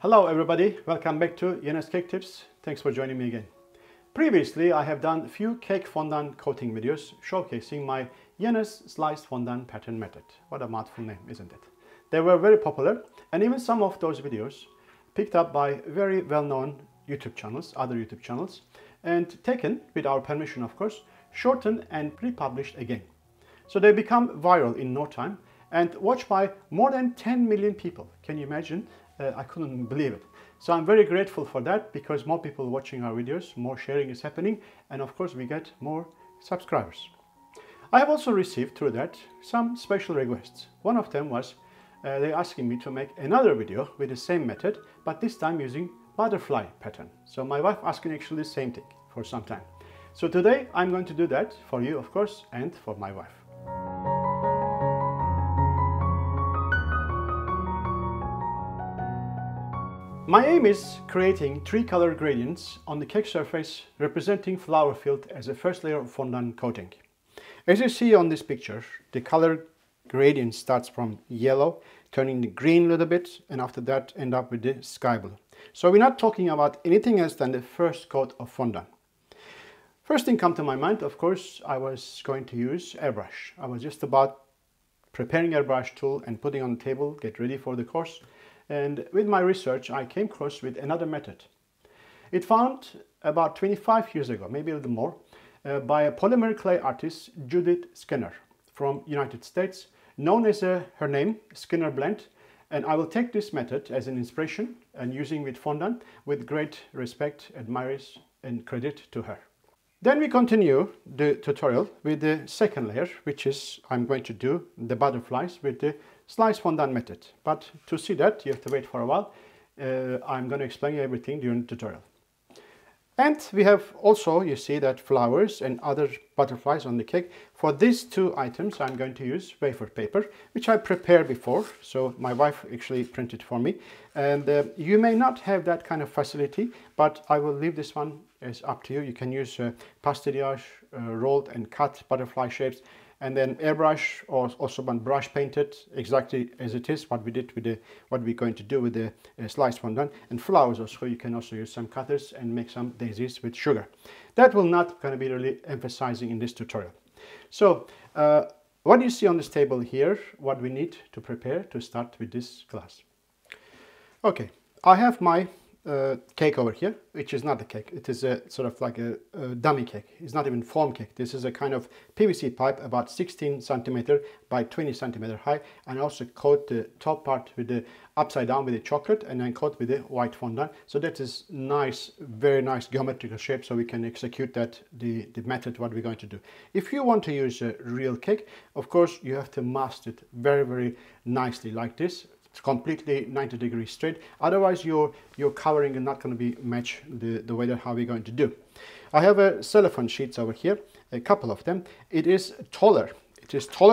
Hello everybody, welcome back to Yeners Cake Tips. Thanks for joining me again. Previously I have done few cake fondant coating videos showcasing my Yeners sliced fondant pattern method. What a mouthful name, isn't it? They were very popular, and even some of those videos picked up by very well-known YouTube channels, other YouTube channels, and taken, with our permission of course, shortened and republished again. So they become viral in no time and watched by more than 10 million people. Can you imagine? I couldn't believe it. So I'm very grateful for that, because more people watching our videos, more sharing is happening, and of course we get more subscribers. I have also received through that some special requests. One of them was they're asking me to make another video with the same method, but this time using butterfly pattern. So my wife asking actually the same thing for some time. So today I'm going to do that for you, of course, and for my wife. My aim is creating three color gradients on the cake surface representing flower filled as a first layer of fondant coating. As you see on this picture, the color gradient starts from yellow, turning the green a little bit, and after that end up with the sky blue. So we're not talking about anything else than the first coat of fondant. First thing come to my mind, of course, I was going to use airbrush. I was just about preparing airbrush tool and putting on the table, get ready for the course. And with my research, I came across with another method. It found about 25 years ago, maybe a little more, by a polymer clay artist, Judith Skinner, from United States, known as her name, Skinner Blend. And I will take this method as an inspiration and using with fondant with great respect, admirers, and credit to her. Then we continue the tutorial with the second layer, which is I'm going to do the butterflies with the slice fondant method. But to see that, you have to wait for a while. I'm going to explain everything during the tutorial. And we have also, you see that flowers and other butterflies on the cake. For these two items, I'm going to use wafer paper, which I prepared before. So my wife actually printed for me. And you may not have that kind of facility, but I will leave this one as up to you. You can use pastillage, rolled and cut butterfly shapes, and then airbrush or also brush painted exactly as it is what we did with the what we're going to do with the sliced fondant and flowers. Also you can also use some cutters and make some daisies with sugar. That will not going to be really emphasizing in this tutorial. So what you see on this table here, what we need to prepare to start with this class. Okay, I have my cake over here, which is not a cake. It is a sort of like a dummy cake. It's not even foam cake. This is a kind of PVC pipe about 16 cm by 20 cm high, and I also coat the top part with the upside down with the chocolate and then coat with the white fondant. So that is nice, very nice geometrical shape, so we can execute that the method what we're going to do. If you want to use a real cake, of course you have to mask it very, very nicely like this. It's completely 90 degrees straight, otherwise your covering is not going to be match the way that how we're going to do. I have a cellophane sheets over here, a couple of them. It is taller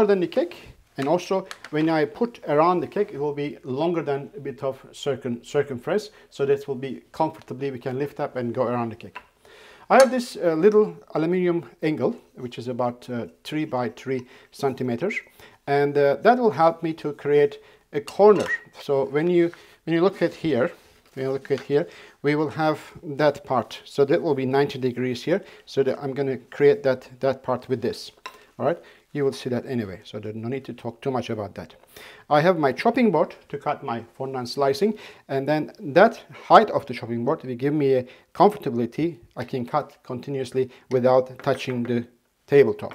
than the cake, and also when I put around the cake, it will be longer than a bit of circumference, so that will be comfortably we can lift up and go around the cake. I have this little aluminium angle, which is about 3 by 3 cm, and that will help me to create a corner. So when you look at here, we will have that part. So that will be 90 degrees here. So that I'm going to create that part with this. All right, you will see that anyway. So there's no need to talk too much about that. I have my chopping board to cut my fondant slicing, and then that height of the chopping board will give me a comfortability. I can cut continuously without touching the tabletop.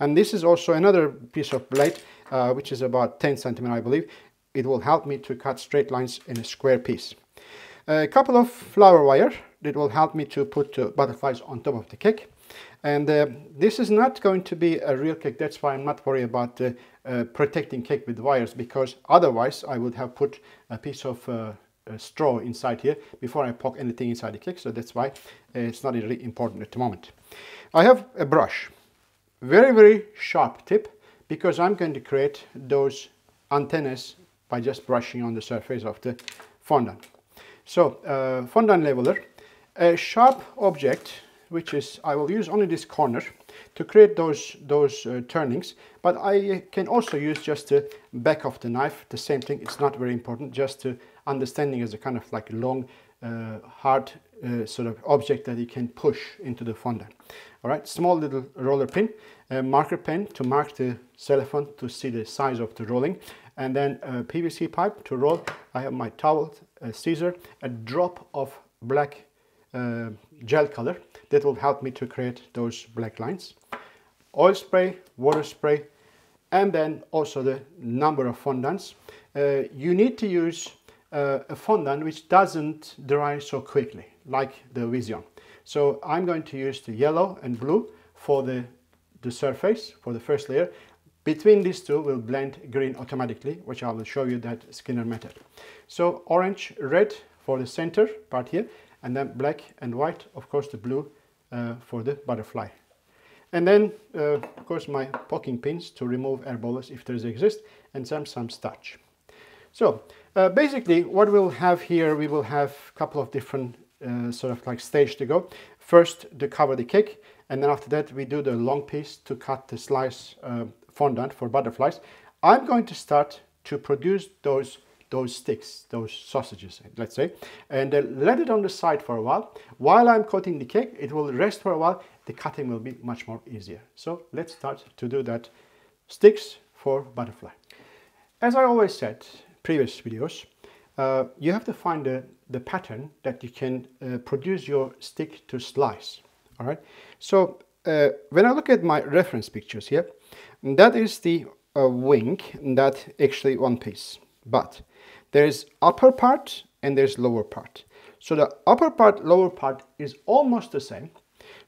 And this is also another piece of blade, which is about 10 cm, I believe. It will help me to cut straight lines in a square piece. A couple of flower wire that will help me to put butterflies on top of the cake. And this is not going to be a real cake. That's why I'm not worried about protecting cake with wires, because otherwise I would have put a piece of straw inside here before I poke anything inside the cake. So that's why it's not really important at the moment. I have a brush. Very, very sharp tip, because I'm going to create those antennas by just brushing on the surface of the fondant. So fondant leveler, a sharp object, which is I will use only this corner, to create those turnings. But I can also use just the back of the knife, the same thing. It's not very important, just to understanding as a kind of like long hard sort of object that you can push into the fondant. All right, small little roller pin, a marker pen to mark the cellophane to see the size of the rolling, and then a PVC pipe to roll. I have my towel, a scissor, a drop of black gel color that will help me to create those black lines, oil spray, water spray, and then also the number of fondants. You need to use a fondant which doesn't dry so quickly, like the Vision. So I'm going to use the yellow and blue for the surface, for the first layer. Between these two will blend green automatically, which I will show you that Skinner method. So orange, red for the center part here, and then black and white, of course the blue for the butterfly. And then, of course, my poking pins to remove air bubbles if there's exist, and some starch. So basically what we'll have here, we will have a couple of different sort of like stage to go. First to cover the cake, and then after that we do the long piece to cut the slice fondant for butterflies. I'm going to start to produce those sticks, those sausages, let's say, and let it on the side for a while. While I'm coating the cake, it will rest for a while. The cutting will be much more easier. So let's start to do that sticks for butterfly. As I always said, previous videos, you have to find the pattern that you can produce your stick to slice. All right. So when I look at my reference pictures here, that is the wing, that actually one piece, but there's upper part and there's lower part. So the upper part, lower part is almost the same.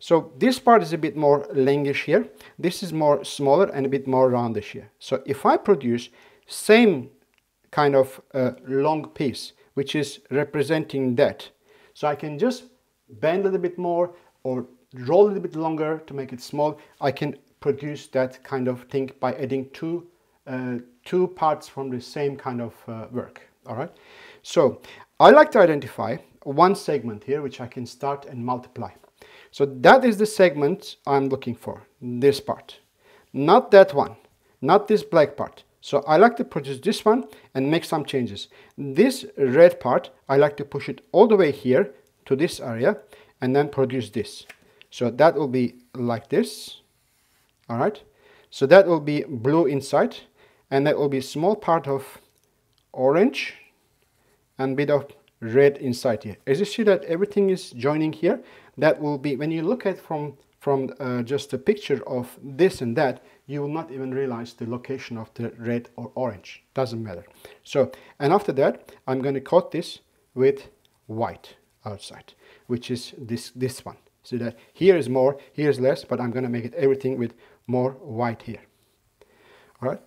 So this part is a bit more longish here. This is more smaller and a bit more roundish here. So if I produce same kind of long piece, which is representing that. So I can just bend a little bit more or roll a little bit longer to make it small. I can produce that kind of thing by adding two parts from the same kind of work. All right. So I like to identify one segment here, which I can start and multiply. So that is the segment I'm looking for, this part, not that one, not this black part. So I like to produce this one and make some changes. This red part, I like to push it all the way here to this area and then produce this. So that will be like this. All right. So that will be blue inside, and that will be small part of orange and bit of red inside here. As you see that everything is joining here, that will be, when you look at from just a picture of this and that, you will not even realize the location of the red or orange, doesn't matter. So, and after that, I'm going to coat this with white outside, which is this one. See that here is more, here is less, but I'm going to make it everything with more white here. All right,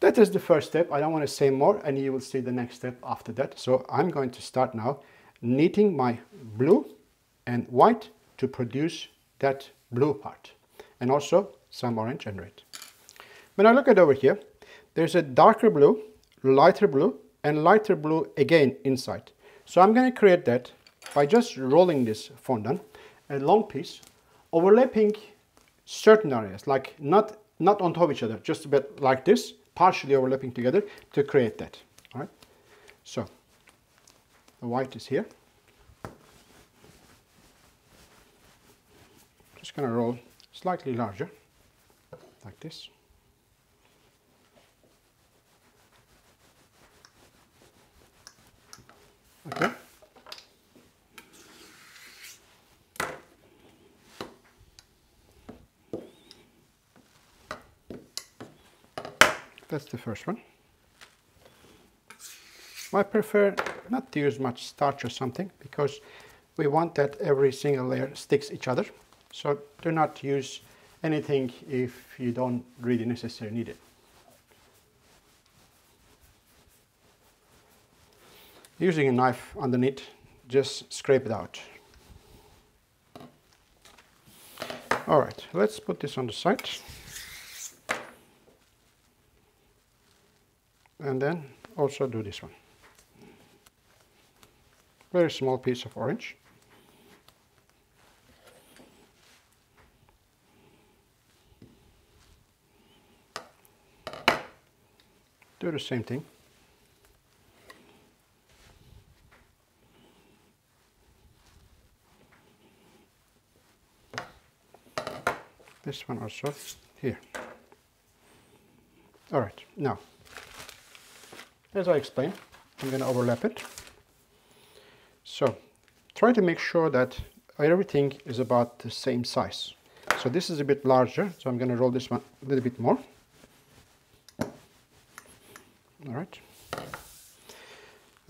that is the first step. I don't want to say more, and you will see the next step after that. So I'm going to start now knitting my blue and white to produce that blue part, and also some orange and red. When I look at over here, there's a darker blue, lighter blue, and lighter blue again inside. So I'm going to create that by just rolling this fondant, a long piece, overlapping certain areas, like not on top of each other, just a bit like this, partially overlapping together to create that. All right. So the white is here. Just going to roll slightly larger. Like this. Okay. That's the first one. I prefer not to use much starch or something because we want that every single layer sticks each other. So do not use anything if you don't really necessarily need it. Using a knife underneath, just scrape it out. All right, let's put this on the side. And then also do this one. Very small piece of orange. do the same thing. This one also here. All right, now, as I explained, I'm going to overlap it. So try to make sure that everything is about the same size. So this is a bit larger, so I'm going to roll this one a little bit more. All right.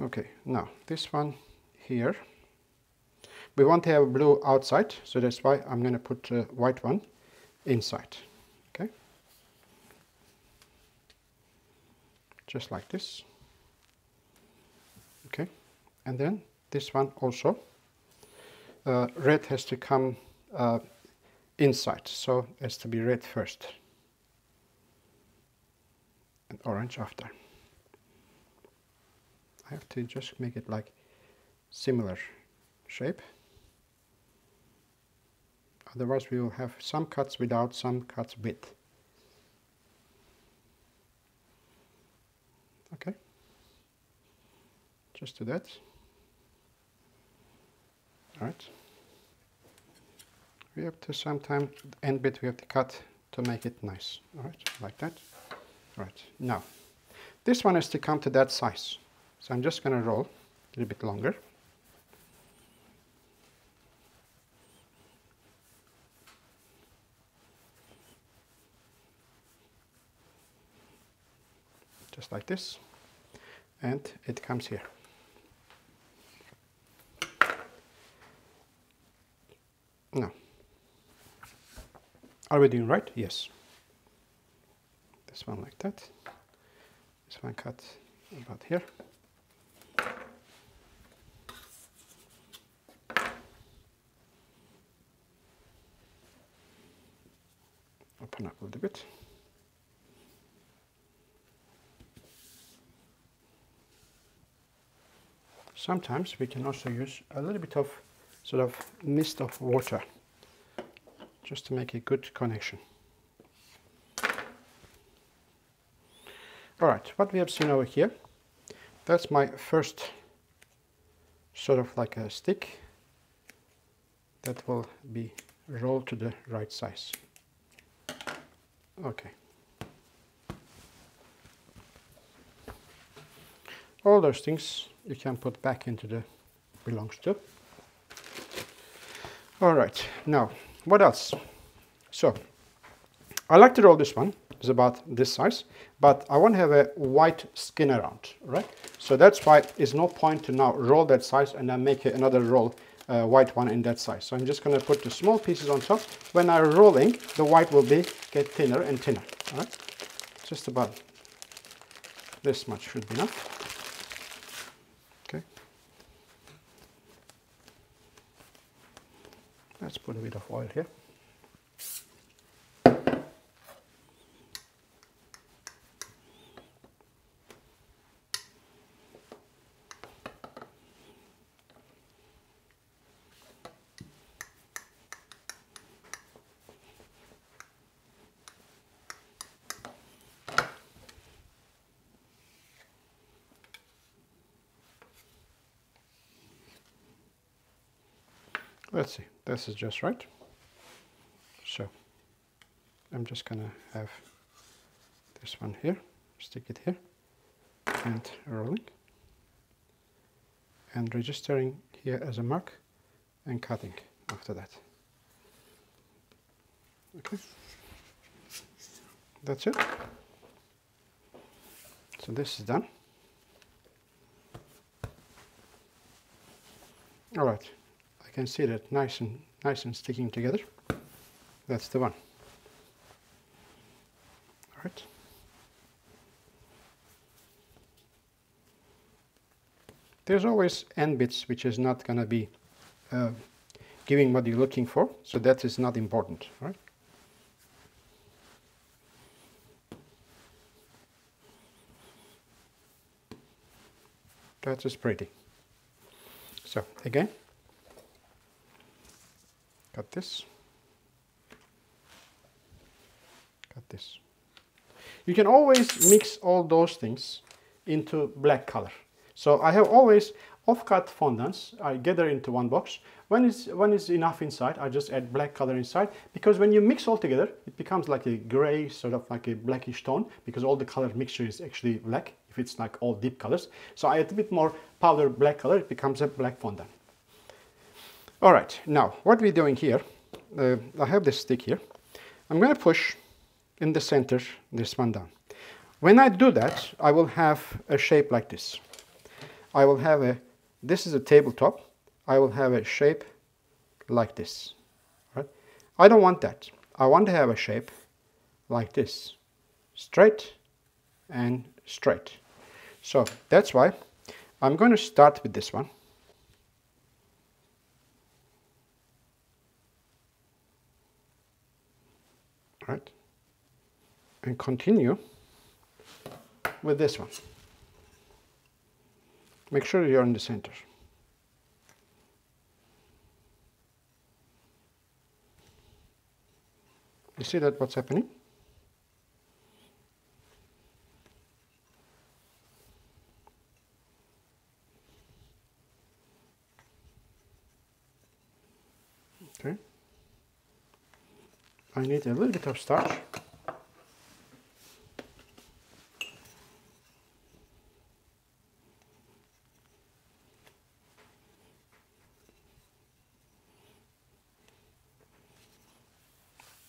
Okay, now this one here. We want to have blue outside, so that's why I'm going to put a white one inside. Okay. Just like this. Okay. And then this one also. Red has to come inside, so it has to be red first and orange after. I have to just make it like similar shape, otherwise we will have some cuts without, some cuts with. Okay, just do that. All right. We have to sometimes, the end bit we have to cut to make it nice. All right, like that. All right, now, this one has to come to that size. So I'm just going to roll a little bit longer. Just like this. And it comes here. Now, are we doing right? Yes. This one like that. This one cut about here. Open up a little bit. Sometimes we can also use a little bit of sort of mist of water, just to make a good connection. All right, what we have seen over here, that's my first sort of like a stick that will be rolled to the right size. Okay. All those things you can put back into the belongs to. All right, now what else? So I like to roll this one. It's about this size, but I want to have a white skin around, right? So that's why there's no point to now roll that size and then make another roll, white one in that size. So I'm just going to put the small pieces on top. When I'm rolling, the white will get thinner and thinner. All right, just about this much should be enough. Let's put a bit of oil here. Let's see, this is just right. So I'm just gonna have this one here, stick it here, and rolling, and registering here as a mark, and cutting after that. Okay, that's it. So this is done. All right. You can see that nice and sticking together. That's the one. All right. There's always end bits which is not going to be giving what you're looking for, so that is not important, right? That is pretty. So again. Cut this. Cut this. You can always mix all those things into black color. So I have always off-cut fondants I gather into one box. When it's enough inside, I just add black color inside, because when you mix all together, it becomes like a gray, sort of like a blackish tone, because all the color mixture is actually black, if it's like all deep colors. So I add a bit more powder black color, it becomes a black fondant. All right, now what we're doing here, I have this stick here. I'm going to push in the center this one down. When I do that, I will have a shape like this. I will have a, this is a tabletop, I will have a shape like this, right? I don't want that. I want to have a shape like this, straight and straight. So that's why I'm going to start with this one. Right, and continue with this one. Make sure you're in the center. You see that what's happening? Okay. I need a little bit of starch.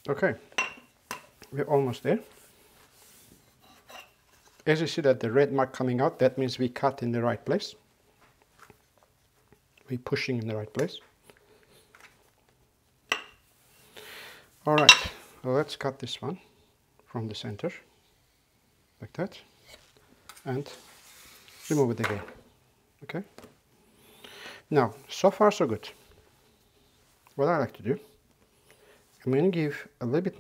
Okay, we're almost there. As you see that the red mark coming out, that means we cut in the right place. We're pushing in the right place. All right, well, let's cut this one from the center, like that, and remove it again, okay? Now, so far so good. What I like to do, I'm going to give a little bit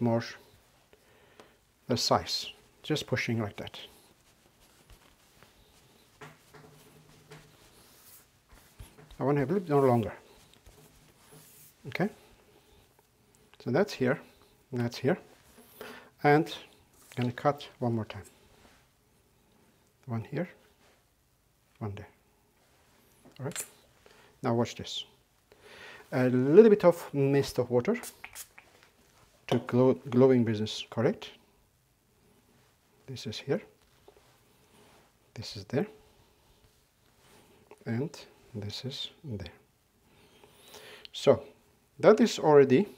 more the size, just pushing like that. I want to have a little bit more longer, okay? So that's here, and that's here, and I'm going to cut one more time. One here, one there, all right? Now watch this. A little bit of mist of water to gluing business, correct? This is here, this is there, and this is there. So that is already,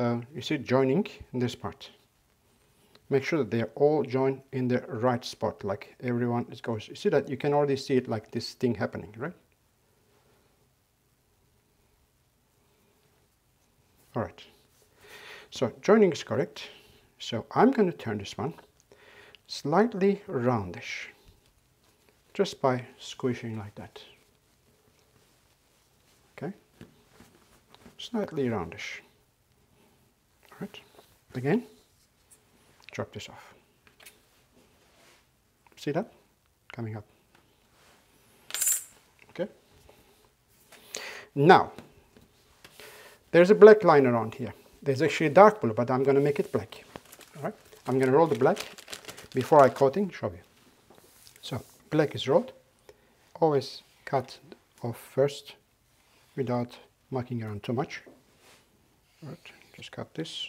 you see, joining in this part. Make sure that they are all joined in the right spot, like everyone is goes. You see that? You can already see it, like this thing happening, right? All right, so joining is correct. So I'm going to turn this one slightly roundish, just by squishing like that. Okay, slightly roundish. All right, again, drop this off. See that? Coming up. Okay, now there's a black line around here. There's actually dark blue, but I'm going to make it black. All right. I'm going to roll the black before I coating, show you. So black is rolled. Always cut off first without mucking around too much. All right. Just cut this.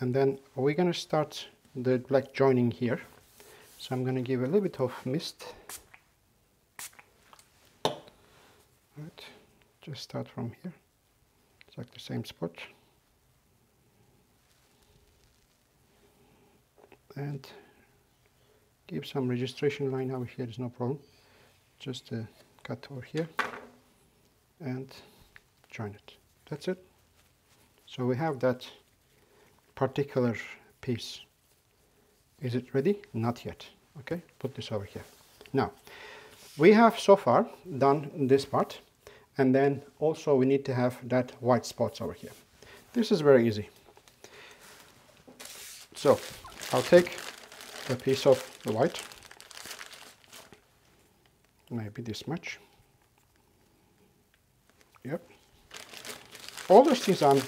And then we're going to start the black joining here. So I'm going to give a little bit of mist. All right. Just start from here. Like the same spot, and give some registration line over here, is no problem. Just cut over here and join it. That's it. So we have that particular piece. Is it ready? Not yet. Okay, put this over here. Now we have so far done this part. And then also we need to have that white spots over here. This is very easy. So I'll take a piece of the white, maybe this much. Yep. All those things I'm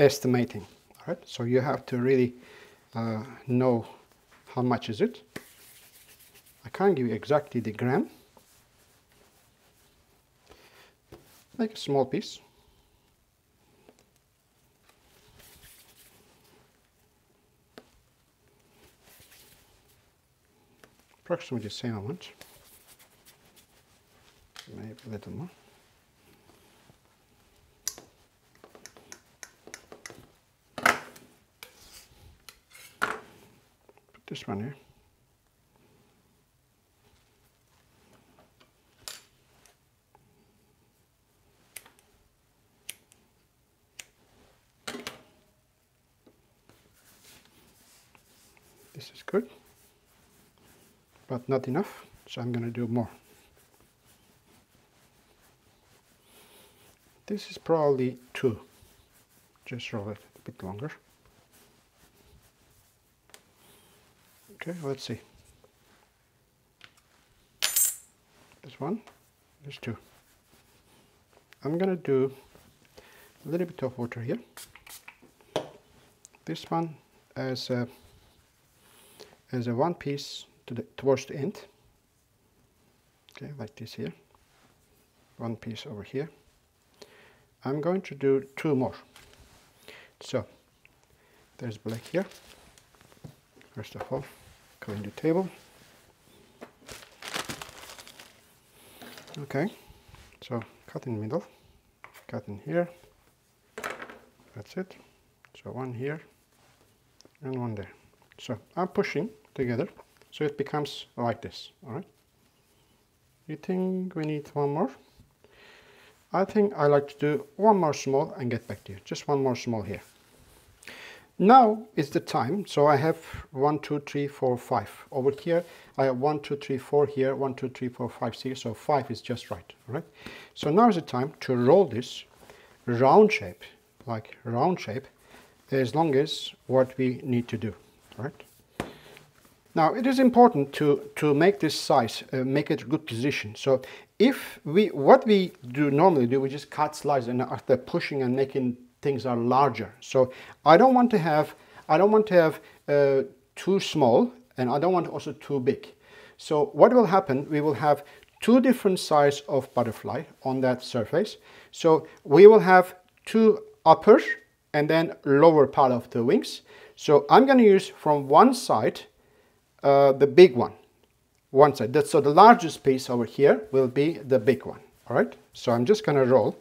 estimating. All right. So you have to really know how much is it. I can't give you exactly the gram. Make a small piece. Approximately the same amount. Maybe a little more. Put this one here. This is good, but not enough, so I'm going to do more. This is probably 2. Just roll it a bit longer. Okay, let's see. There's 1, there's 2. I'm going to do a little bit of water here. This one as a one piece towards the end, okay, like this here, one piece over here. I'm going to do 2 more. So there's black here. First of all, clean the table. Okay, so cut in the middle, cut in here, that's it. So 1 here and 1 there. So I'm pushing together, so it becomes like this, all right? You think we need 1 more? I think I like to do 1 more small and get back to you. Just 1 more small here. Now is the time, so I have 1, 2, 3, 4, 5. Over here, I have 1, 2, 3, 4 here, 1, 2, 3, 4, 5 here, so 5 is just right, all right? So now is the time to roll this round shape, like round shape, as long as what we need to do, all right? Now it is important to make this size, make it a good position. So if what we normally do, we just cut slices and after pushing and making things are larger. So I don't want to have too small, and I don't want also too big. So what will happen? We will have 2 different sizes of butterfly on that surface. So we will have 2 upper and then lower part of the wings. So I'm going to use from one side. The big one side. So the largest piece over here will be the big one, all right? So I'm just going to roll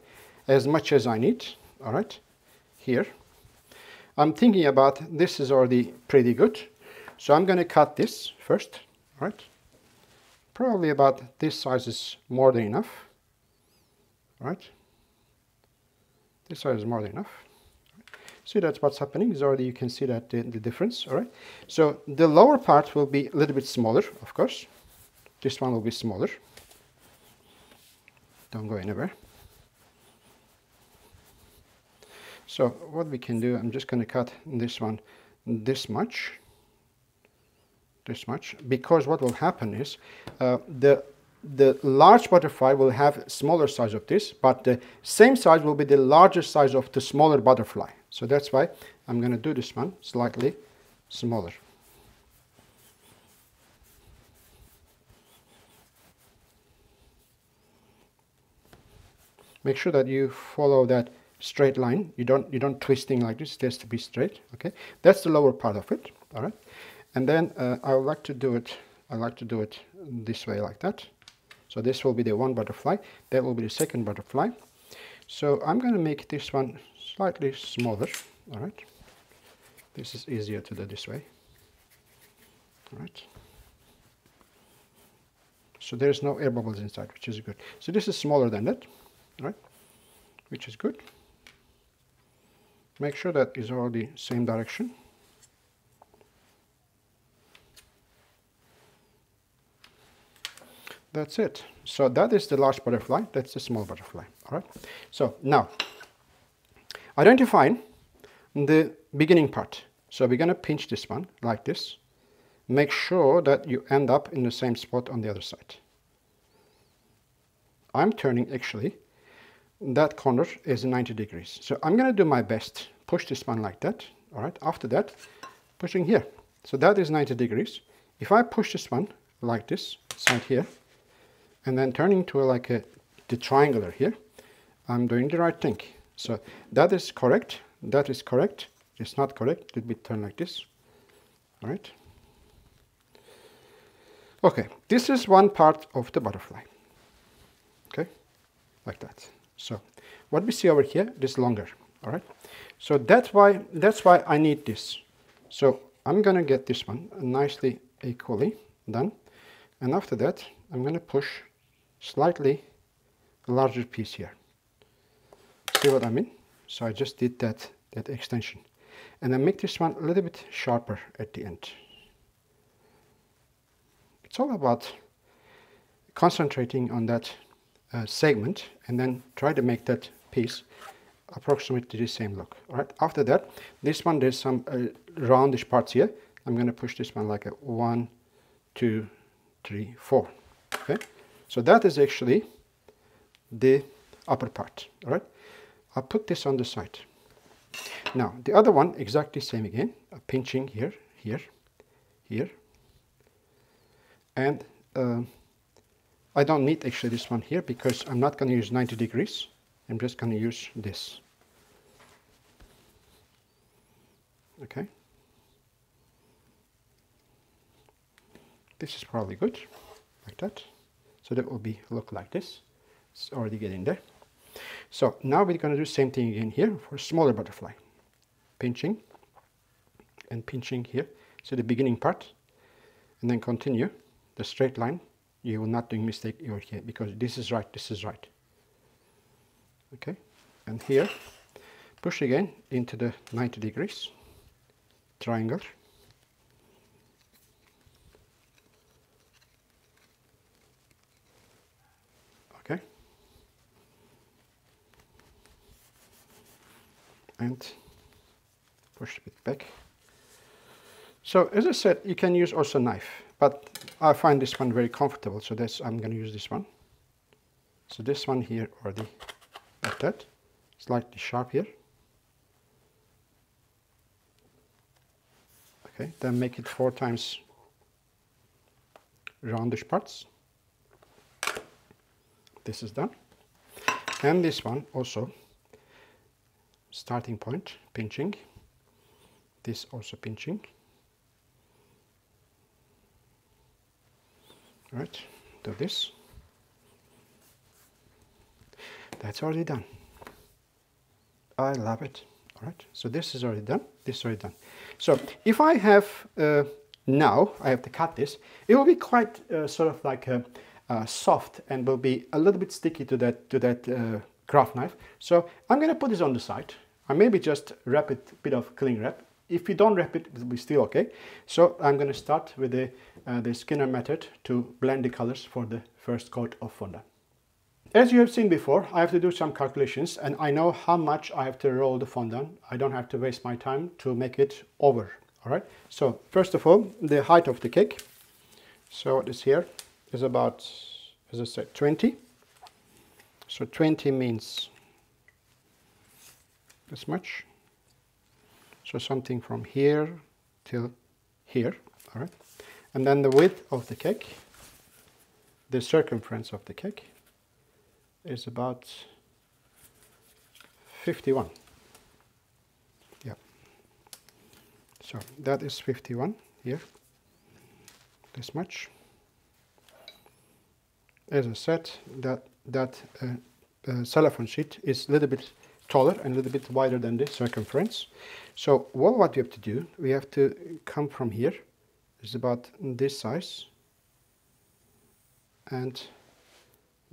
as much as I need, all right, here. I'm thinking about this is already pretty good, so I'm going to cut this first, all right? Probably about this size is more than enough, all right? This size is more than enough. See, that's what's happening. Is already you can see that the difference, all right? So the lower part will be a little bit smaller, of course. This one will be smaller. Don't go anywhere. So what we can do, I'm just going to cut this one this much, because what will happen is the large butterfly will have smaller size of this, but the same size will be the larger size of the smaller butterfly. So that's why I'm going to do this one slightly smaller. Make sure that you follow that straight line. You don't twisting like this. It has to be straight. Okay, that's the lower part of it. All right, and then I like to do it this way, like that. So this will be the one butterfly. That will be the second butterfly. So I'm going to make this one slightly smaller, all right? This is easier to do this way, all right? So there's no air bubbles inside, which is good. So this is smaller than that, all right? Which is good. Make sure that is all the same direction. That's it. So that is the large butterfly, that's the small butterfly, all right? So now, identifying the beginning part. So we're going to pinch this one like this. Make sure that you end up in the same spot on the other side. I'm turning actually, that corner is 90 degrees. So I'm going to do my best. Push this one like that, all right? After that, pushing here. So that is 90 degrees. If I push this one like this side here, and then turning to like the triangular here, I'm doing the right thing. So that is correct. That is correct. It's not correct. Let me turn like this. All right. Okay. This is one part of the butterfly. Okay, like that. So what we see over here is longer. All right. So that's why I need this. So I'm gonna get this one nicely equally done, and after that I'm gonna push slightly larger piece here. See what I mean? So I just did that extension, and I make this one a little bit sharper at the end. It's all about concentrating on that segment and then try to make that piece approximately the same look. All right. After that, this one, there's some roundish parts here. I'm going to push this one like a 1, 2, 3, 4. Okay. So that is actually the upper part. All right. I'll put this on the side. Now the other one, exactly same again. I'm pinching here, here, here, and I don't need actually this one here because I'm not going to use 90 degrees. I'm just going to use this. Okay. This is probably good, like that. So that will be look like this. It's already getting there. So now we're going to do the same thing again here for a smaller butterfly. Pinching and pinching here. So the beginning part, and then continue the straight line. You will not do a mistake over here because this is right. This is right. Okay, and here, push again into the 90 degrees, triangle. Okay. And push a bit back. So as I said, you can use also knife, but I find this one very comfortable. So that's, I'm going to use this one. So this one here already. Like that, slightly sharp here. Okay, then make it 4 times roundish parts. This is done. And this one also, starting point, pinching. This also pinching. All right, do this. That's already done. I love it. All right. So this is already done. This is already done. So if I have now, I have to cut this. It will be quite sort of like soft and will be a little bit sticky to that craft knife. So I'm going to put this on the side. I maybe just wrap it a bit of cling wrap. If you don't wrap it, it will be still okay. So I'm going to start with the Skinner method to blend the colors for the first coat of fondant. As you have seen before, I have to do some calculations and I know how much I have to roll the fondant. I don't have to waste my time to make it over. All right. So first of all, the height of the cake. So this here is about, as I said, 20. So 20 means this much. So something from here till here. All right. And then the width of the cake, the circumference of the cake, is about 51. Yeah. So that is 51 here. This much. As I said, that cellophane sheet is a little bit taller and a little bit wider than the circumference. So what we have to do, we have to come from here. It's about this size and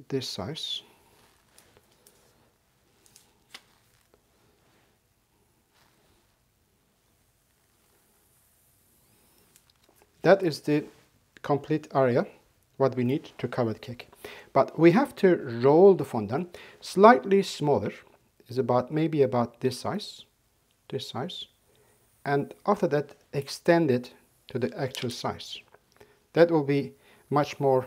this size. That is the complete area what we need to cover the cake. But we have to roll the fondant slightly smaller. It's about maybe about this size, and after that extend it to the actual size. That will be much more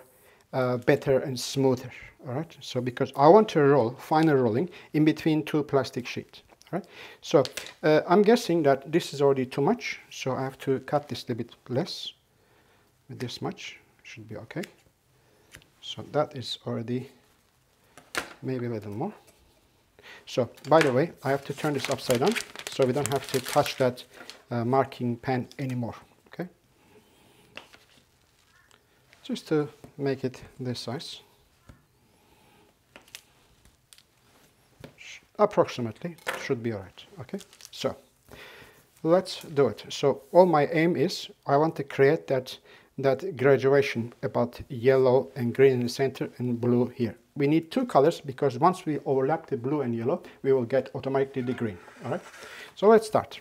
better and smoother. All right. So because I want to roll, final rolling in between 2 plastic sheets. Right? So I'm guessing that this is already too much, so I have to cut this a bit less. This much should be okay. So that is already maybe a little more. So by the way, I have to turn this upside down so we don't have to touch that marking pen anymore. Okay, just to make it this size. Approximately should be all right. Okay, so let's do it. So all my aim is I want to create that graduation about yellow and green in the center and blue here. We need two colors because once we overlap the blue and yellow, we will get automatically the green. All right, so let's start.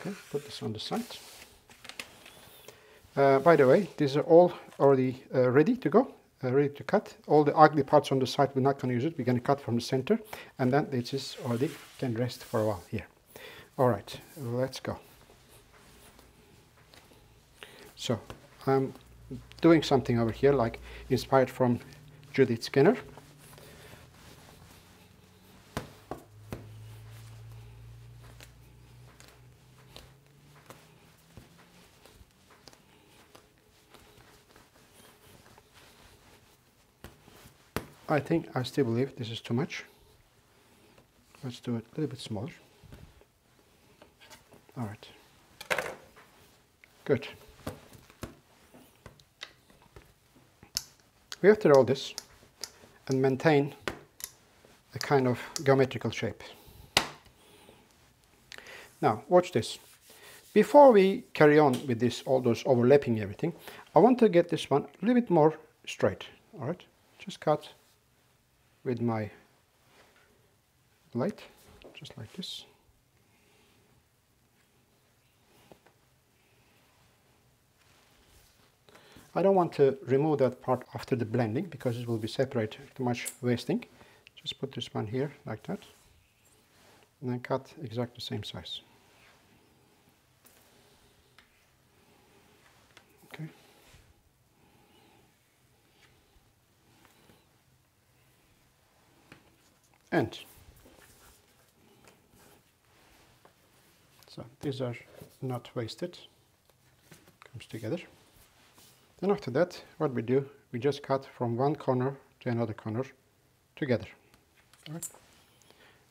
Okay, put this on the side. By the way, these are all already ready to go, ready to cut. All the ugly parts on the side, we're not going to use it. We're going to cut from the center, and then this is already can rest for a while here. All right, let's go. So I'm doing something over here, like inspired from Judith Skinner. I think I still believe this is too much. Let's do it a little bit smaller. All right. Good. We have to roll this and maintain a kind of geometrical shape. Now, watch this. Before we carry on with this, all those overlapping everything, I want to get this one a little bit more straight. All right, just cut with my blade, just like this. I don't want to remove that part after the blending because it will be separate, too much wasting. Just put this one here like that and then cut exactly the same size. Okay. And so these are not wasted, comes together. And after that, what we do, we just cut from one corner to another corner together. All right.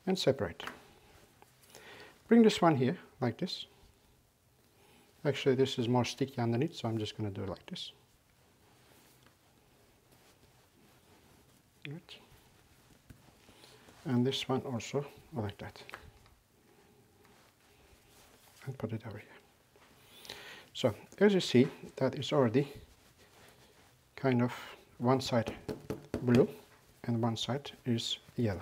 And separate. Bring this one here, like this. Actually, this is more sticky underneath, so I'm just going to do it like this. All right. And this one also, like that. And put it over here. So, as you see, that is already kind of one side blue and one side is yellow.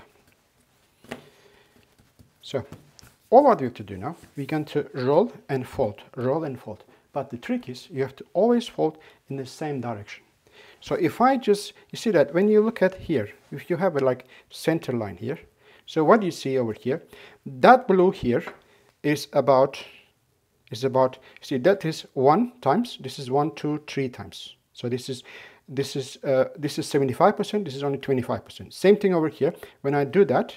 So all what we have to do now, we're going to roll and fold. But the trick is you have to always fold in the same direction. So if I just, you see that when you look at here, if you have a like center line here, so what you see over here, that blue here is about, see that is 1 times, this is 1, 2, 3 times. So this is 75%, this is only 25%. Same thing over here. When I do that,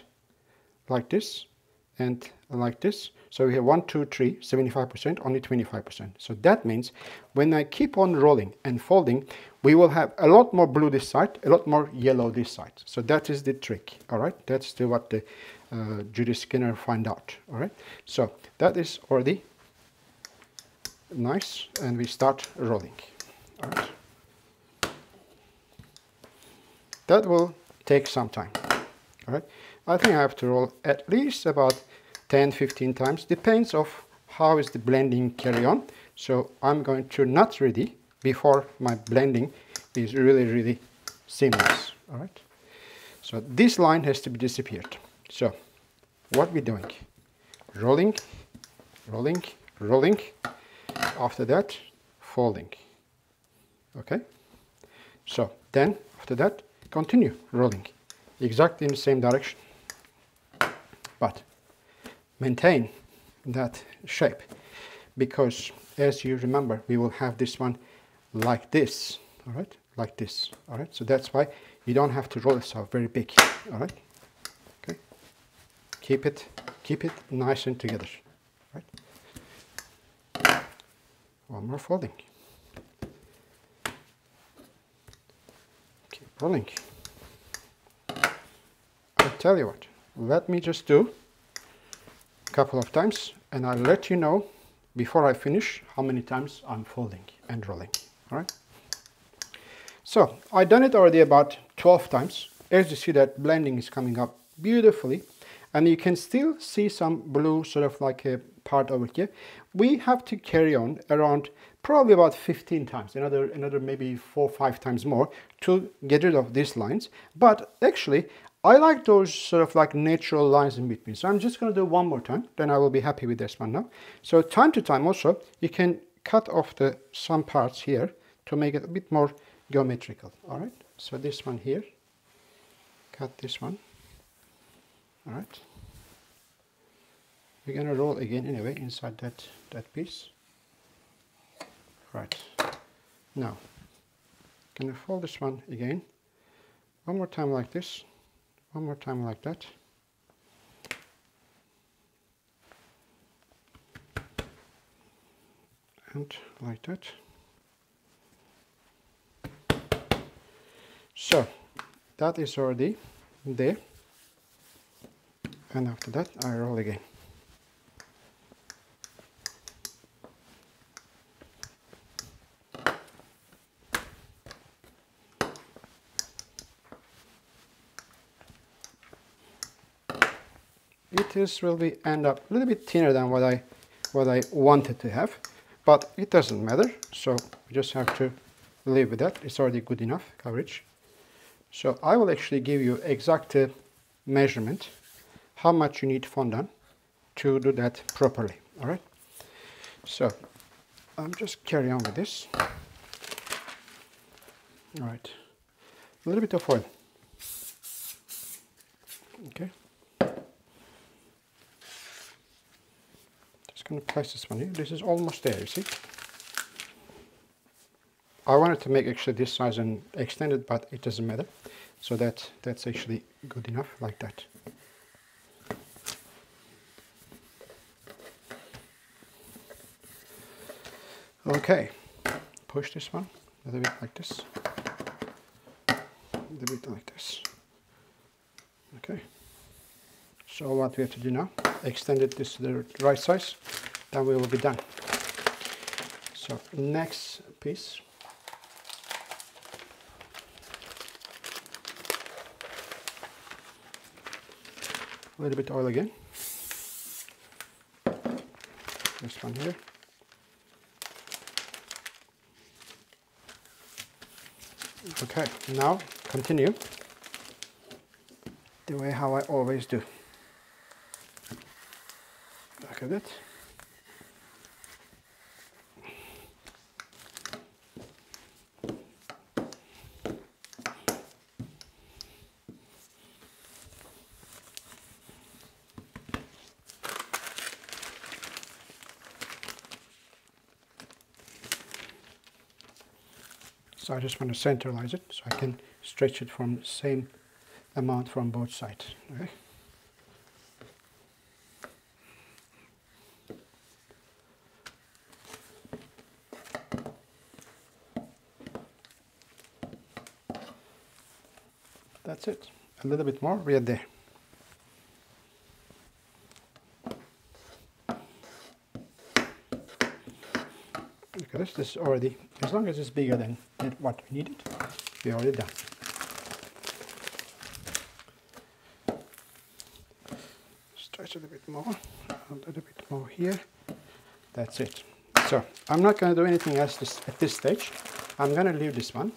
like this and like this, so we have 1, 2, 3, 75%, only 25%. So that means when I keep on rolling and folding, we will have a lot more blue this side, a lot more yellow this side. So that is the trick, all right? That's what the Judith Skinner find out, all right? So that is already nice, and we start rolling, all right? That will take some time, all right? I think I have to roll at least about 10-15 times, depends on how is the blending carry on. So I'm going to not ready before my blending is really seamless, all right? So this line has to be disappeared. So what we're doing, rolling, rolling, rolling, after that, folding, okay? So then after that, continue rolling exactly in the same direction, but maintain that shape, because as you remember, we will have this one like this, all right, like this, all right? So that's why you don't have to roll this out very big, all right? Okay, keep it nice and together, right? One more folding. Keep rolling. I tell you what, let me just do a couple of times and I'll let you know before I finish how many times I'm folding and rolling, all right? So I've done it already about 12 times. As you see, that blending is coming up beautifully, and you can still see some blue sort of like a part over here. We have to carry on around probably about 15 times, another maybe 4 or 5 times more to get rid of these lines. But actually, I like those sort of like natural lines in between. So I'm just going to do one more time, then I will be happy with this one now. So time to time also, you can cut off some parts here to make it a bit more geometrical, all right? So this one here, cut this one, all right? We're going to roll again anyway inside that piece. Right, now, going to fold this one again, one more time like this. One more time like that. And like that. So that is already there. And after that I roll again. This will be end up a little bit thinner than what I wanted to have, but it doesn't matter, so we just have to live with that. It's already good enough coverage. So I will actually give you exact measurement, how much you need fondant to do that properly, all right? So I'm just carry on with this. All right, a little bit of oil, okay? Going to place this one here. This is almost there, you see. I wanted to make actually this size and extend it, but it doesn't matter. So that's actually good enough like that. Okay, push this one a little bit like this, a little bit like this. Okay, so what we have to do now, extended this to the right size, then we will be done. So next piece. A little bit oil again. This one here. Okay, now continue the way how I always do. It. So I just want to centralize it so I can stretch it from the same amount from both sides. Okay? That's it. A little bit more, we are there. Look at this, this is already, as long as it's bigger than what we needed, we're already done. Stretch a little bit more, a little bit more here. That's it. So, I'm not going to do anything else at this stage. I'm going to leave this one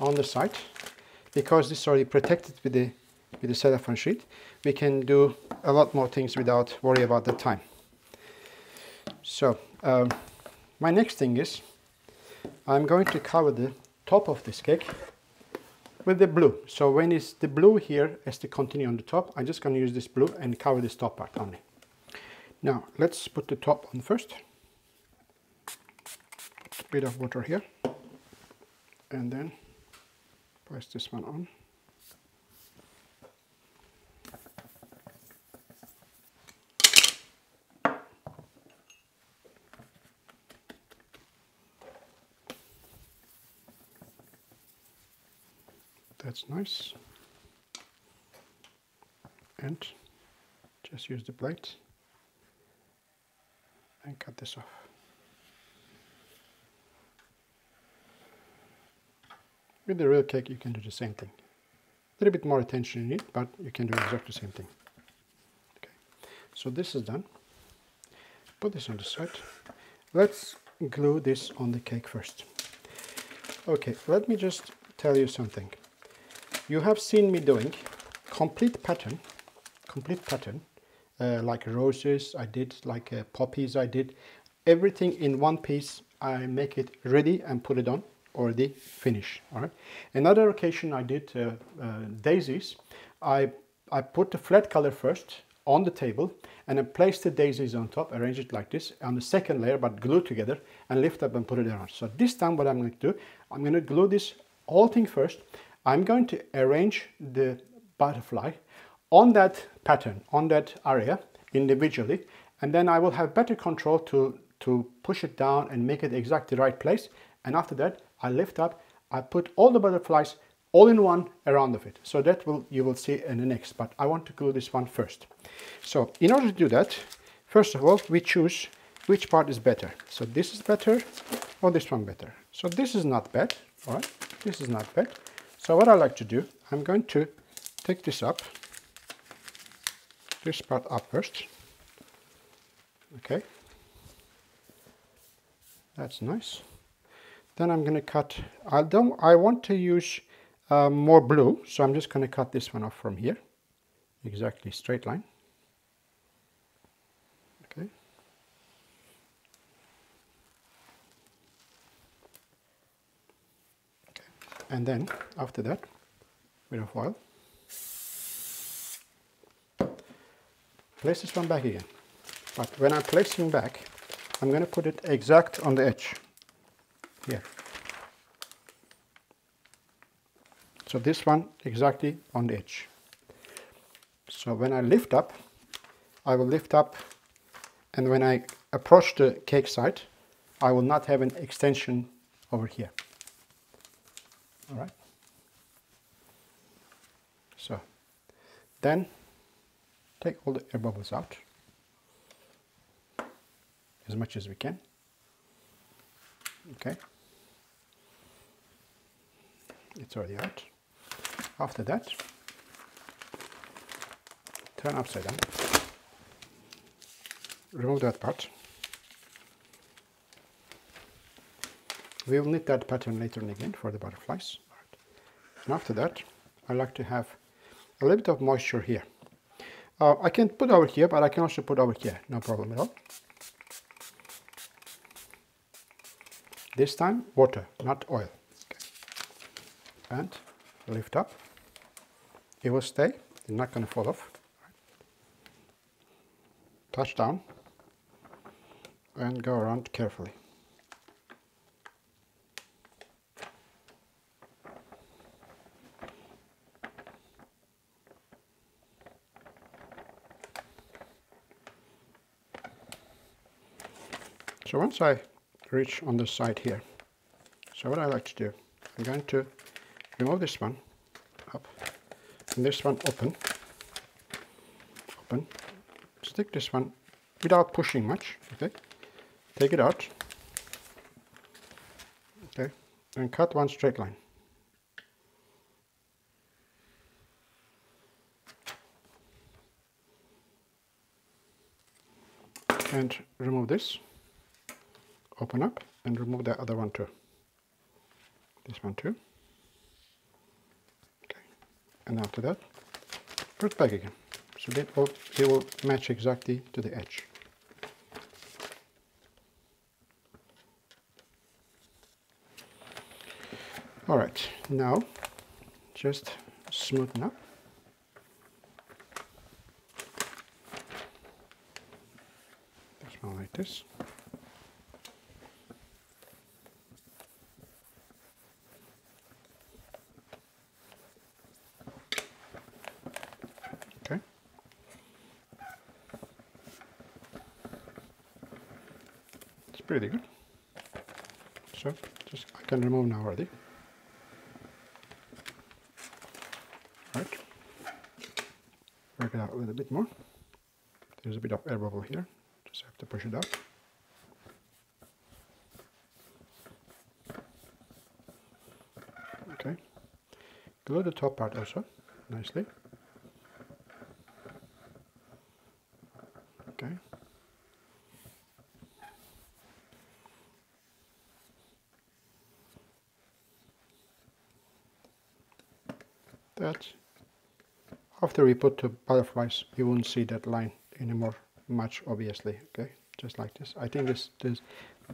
on the side, because this is already protected with the cellophane sheet. We can do a lot more things without worry about the time. So my next thing is I'm going to cover the top of this cake with the blue. So when it's the blue here as to continue on the top, I'm just going to use this blue and cover this top part only. Now let's put the top on first. Put a bit of water here and then place this one on. That's nice. And just use the blade and cut this off. With the real cake you can do the same thing. A little bit more attention you need, but you can do exactly the same thing. Okay. So this is done. Put this on the side. Let's glue this on the cake first. Okay, let me just tell you something. You have seen me doing complete pattern, like roses I did, like poppies I did, everything in one piece. I make it ready and put it on, already finished, all right? Another occasion I did daisies. I put the flat color first on the table and then place the daisies on top, arrange it like this on the second layer, but glue together and lift up and put it around. So this time what I'm going to do, I'm going to glue this whole thing first. I'm going to arrange the butterfly on that pattern, on that area individually, and then I will have better control to push it down and make it exactly the right place. And after that I lift up, I put all the butterflies all in one around of it. So that will, you will see in the next, but I want to glue this one first. So in order to do that, first of all we choose which part is better. So this is better or this one better. So this is not bad, all right, this is not bad. So what I like to do, I'm going to take this up, this part up first. Okay, that's nice. Then I'm going to cut, I want to use more blue, so I'm just going to cut this one off from here, exactly straight line. Okay, okay. And then after that, with a foil, place this one back again. But when I'm placing back, I'm going to put it exact on the edge here. So this one exactly on the edge. So when I lift up, I will lift up, and when I approach the cake side, I will not have an extension over here. All right. So then take all the air bubbles out as much as we can. Okay, it's already out. After that, turn upside down, remove that part. We will need that pattern later on again for the butterflies. Right. And after that, I like to have a little bit of moisture here. I can put over here, but I can also put over here, no problem at all. This time water, not oil. Okay. And lift up. It will stay, it's not going to fall off. Right. Touch down and go around carefully. So once I reach on the side here, so what I like to do, I'm going to remove this one up and this one open, stick this one without pushing much, okay, take it out, okay, and cut one straight line. And remove this. Open up and remove the other one too. This one too. Okay. And after that, put it back again. So that they will match exactly to the edge. All right. Now, just smoothen up. This one like this. Pretty good. So just I can remove now already. Right. Work it out a little bit more. There's a bit of air bubble here, just have to push it out. Okay. Glue the top part also nicely. Okay. That's after we put the butterflies, you won't see that line anymore much, obviously. Okay, just like this. I think